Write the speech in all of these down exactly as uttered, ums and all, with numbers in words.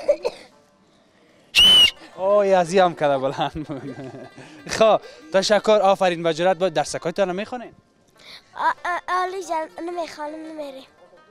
اوه یازیام کرده بلند بود. خب تشکر آفرین و جرأت. با درسکایتان میخونین؟ عالی جان نمیخوام نمیریم.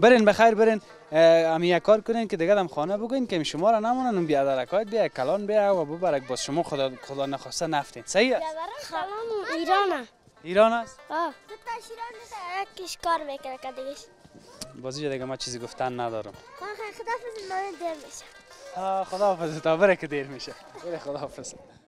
برین بخیر برین امی کار کنین که دیگه هم خانه بگوین که شما را نمونن بی ادرکات بیا کلان بیا و ببرک باز شما خدا خدا نخواسته نفتین. صحیح است. خانم ایران ایران است. آه تو تاش ایران نیست کیش کار میکنه که دیگه بازی دیگه ما چیزی گفتن ندارم. خدا حافظ من دیر میشه. آه خدا حافظ تا بره که دیر میشه. بله خدا حافظ.